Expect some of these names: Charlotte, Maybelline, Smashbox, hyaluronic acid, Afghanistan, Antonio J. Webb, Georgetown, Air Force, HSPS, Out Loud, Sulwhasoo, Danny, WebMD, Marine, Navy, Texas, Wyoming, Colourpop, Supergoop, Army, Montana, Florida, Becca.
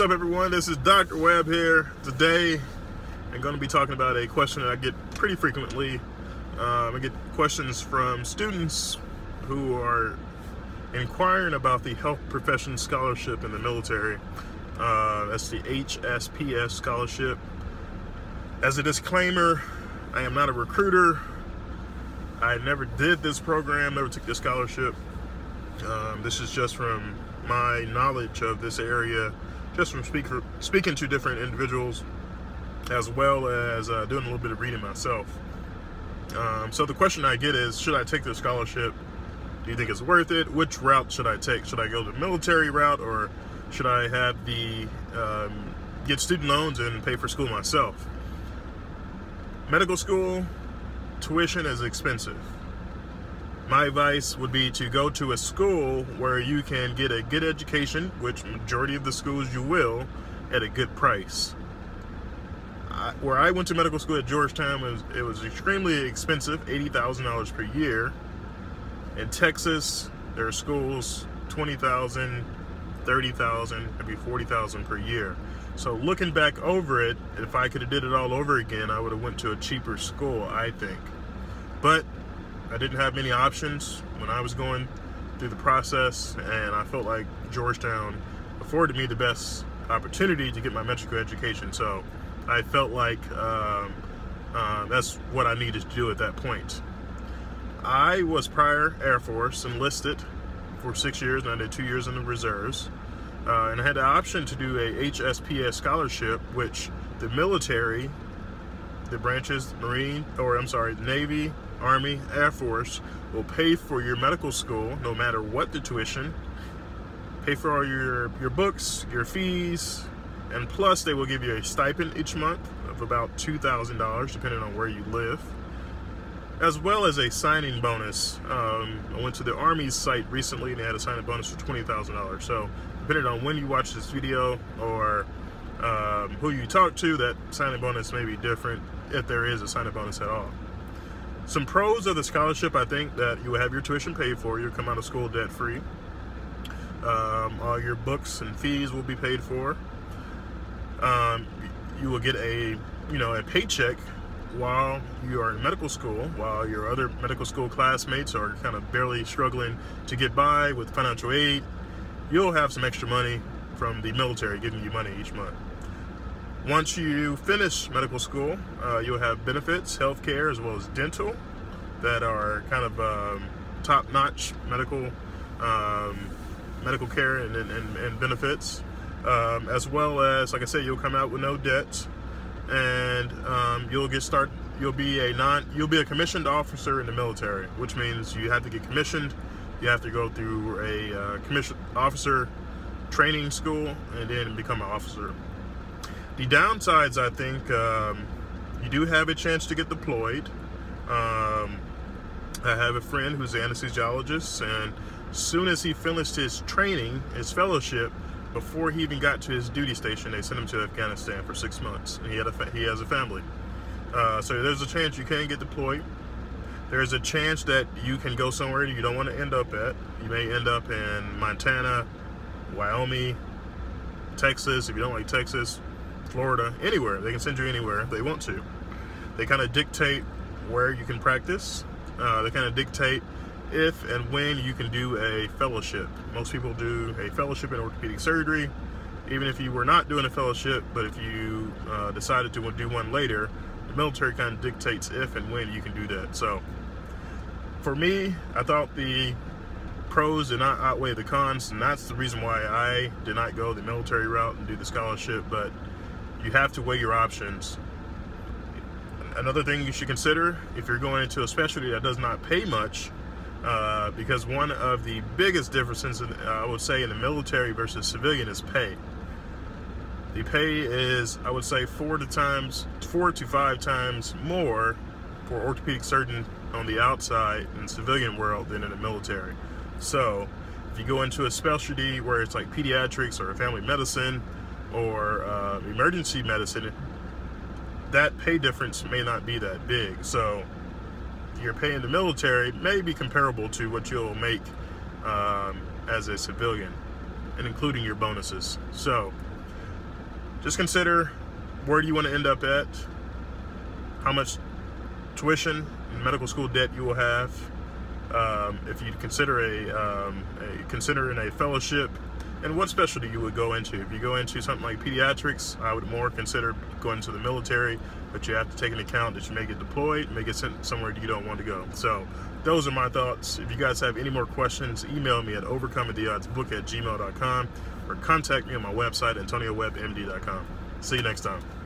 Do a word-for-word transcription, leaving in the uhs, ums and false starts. What's up, everyone? This is Doctor Webb here. Today I'm going to be talking about a question that I get pretty frequently. Um, I get questions from students who are inquiring about the Health Profession Scholarship in the military. Uh, that's the H S P S scholarship. As a disclaimer, I am not a recruiter. I never did this program, never took this scholarship. Um, this is just from my knowledge of this area, just from speak for, speaking to different individuals, as well as uh, doing a little bit of reading myself. Um, so the question I get is, should I take this scholarship? Do you think it's worth it? Which route should I take? Should I go the military route, or should I have the um, get student loans and pay for school myself? Medical school tuition is expensive. My advice would be to go to a school where you can get a good education, which majority of the schools you will, at a good price. I, where I went to medical school at Georgetown, it was, it was extremely expensive, eighty thousand dollars per year. In Texas, there are schools twenty thousand dollars, thirty thousand dollars, maybe forty thousand dollars per year. So looking back over it, if I could have did it all over again, I would have went to a cheaper school, I think. But I didn't have many options when I was going through the process, and I felt like Georgetown afforded me the best opportunity to get my medical education. So I felt like um, uh, that's what I needed to do at that point. I was prior Air Force, enlisted for six years, and I did two years in the reserves. Uh, and I had the option to do a H S P S scholarship, which the military, the branches, Marine, or I'm sorry, Navy, Army, Air Force will pay for your medical school, no matter what the tuition, pay for all your, your books, your fees, and plus they will give you a stipend each month of about two thousand dollars, depending on where you live, as well as a signing bonus. Um, I went to the Army's site recently and they had a signing bonus for twenty thousand dollars. So depending on when you watch this video or um, who you talk to, that signing bonus may be different, if there is a signing bonus at all. Some pros of the scholarship, I think, that you will have your tuition paid for. You'll come out of school debt-free. Um, all your books and fees will be paid for. Um, you will get a, you know, a paycheck while you are in medical school, while your other medical school classmates are kind of barely struggling to get by with financial aid. You'll have some extra money from the military giving you money each month. Once you finish medical school, uh, you'll have benefits, health care, as well as dental, that are kind of um, top-notch medical um, medical care and, and, and benefits, um, as well as, like I said, you'll come out with no debts, and um, you'll get start. You'll be a non. You'll be a commissioned officer in the military, which means you have to get commissioned. You have to go through a uh, commission officer training school, and then become an officer. The downsides, I think, um, you do have a chance to get deployed. Um, I have a friend who's an anesthesiologist, and as soon as he finished his training, his fellowship, before he even got to his duty station, they sent him to Afghanistan for six months, and he, had a fa he has a family. Uh, so there's a chance you can get deployed. There's a chance that you can go somewhere you don't want to end up at. You may end up in Montana, Wyoming, Texas, if you don't like Texas, Florida, anywhere. They can send you anywhere if they want to. They kind of dictate where you can practice. Uh, they kind of dictate if and when you can do a fellowship. Most people do a fellowship in orthopedic surgery. Even if you were not doing a fellowship, but if you uh, decided to do one later, the military kind of dictates if and when you can do that. So for me, I thought the pros did not outweigh the cons, and that's the reason why I did not go the military route and do the scholarship. But you have to weigh your options. Another thing you should consider, if you're going into a specialty that does not pay much, uh, because one of the biggest differences, in, uh, I would say, in the military versus civilian is pay. The pay is, I would say, four to times, four to five times more for orthopedic surgeon on the outside in the civilian world than in the military. So if you go into a specialty where it's like pediatrics or family medicine, or uh, emergency medicine, that pay difference may not be that big. So your pay in the military may be comparable to what you'll make um, as a civilian, and including your bonuses. So just consider where do you want to end up at, how much tuition and medical school debt you will have. Um, if you consider a, um, a considering a fellowship, and what specialty you would go into. If you go into something like pediatrics, I would more consider going to the military, but you have to take into account that you may get deployed, may get sent somewhere you don't want to go. So those are my thoughts. If you guys have any more questions, email me at overcoming the odds book at gmail dot com or contact me on my website, antonio web m d dot com. See you next time.